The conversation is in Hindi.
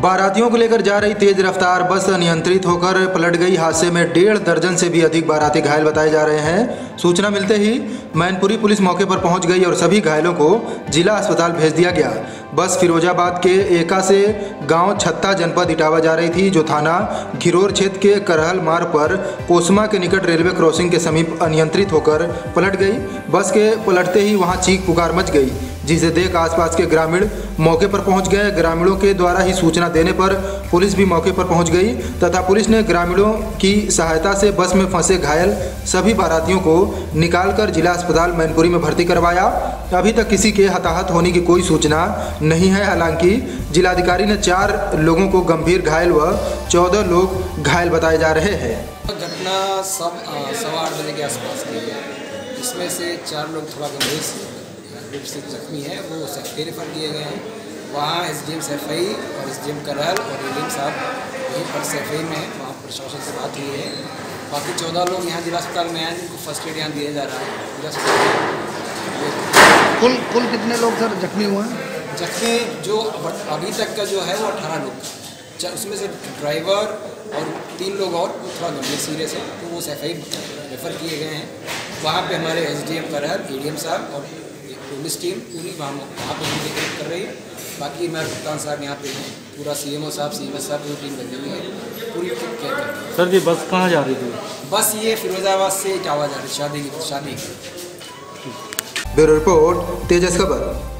बारातियों को लेकर जा रही तेज रफ्तार बस अनियंत्रित होकर पलट गई। हादसे में 1.5 दर्जन से भी अधिक बाराती घायल बताए जा रहे हैं। सूचना मिलते ही मैनपुरी पुलिस मौके पर पहुंच गई और सभी घायलों को जिला अस्पताल भेज दिया गया। बस फिरोजाबाद के एका से गांव छत्ता जनपद इटावा जा रही थी, जो थाना घिरोर क्षेत्र के करहल मार्ग पर कोसमा के निकट रेलवे क्रॉसिंग के समीप अनियंत्रित होकर पलट गई। बस के पलटते ही वहां चीख पुकार मच गई, जिसे देख आसपास के ग्रामीण मौके पर पहुंच गए। ग्रामीणों के द्वारा ही सूचना देने पर पुलिस भी मौके पर पहुंच गई तथा पुलिस ने ग्रामीणों की सहायता से बस में फंसे घायल सभी बारातियों को निकालकर जिला अस्पताल मैनपुरी में भर्ती करवाया। अभी तक किसी के हताहत होने की कोई सूचना नहीं है। हालांकि जिलाधिकारी ने 4 लोगों को गंभीर घायल व 14 लोग घायल बताए जा रहे हैं। घटना 8:15 बजे के आसपास की है, जिसमें से 4 लोग थोड़ा गंभीर रूप से जख्मी है, वो सेफ्टी रेफर किए गए हैं। वहाँ SDM सैफई और SDM करहल और ADM साहब यहीं पर सैफई में है, वहाँ प्रशासन से बात हुई है। बाकी 14 लोग यहाँ जिला अस्पताल में आए, जिनको फर्स्ट एड यहाँ दिया जा रहा है जिला अस्पताल। कुल कितने लोग सर जख्मी हुए हैं? जख्मी जो अभी तक का जो है वो 18 लोग, उसमें से ड्राइवर और 3 लोग और थोड़ा गंभीर सीरियस है, तो वो सैफई रेफर किए गए हैं। वहाँ पर हमारे SDM करहल, ADM साहब और पुलिस टीम पूरी वहाँ पर देखरेख कर रही है। बाकी हमारे भुगतान साहब यहाँ पे हैं, पूरा CMO साहब, CMS साहब पूरी टीम लगी हुई है, पूरी टीम क्या कर रही है। सर जी बस कहाँ जा रही थी? बस ये फिरोजाबाद से इटावा जा रही, शादी की। ब्यूरो रिपोर्ट, तेजस खबर।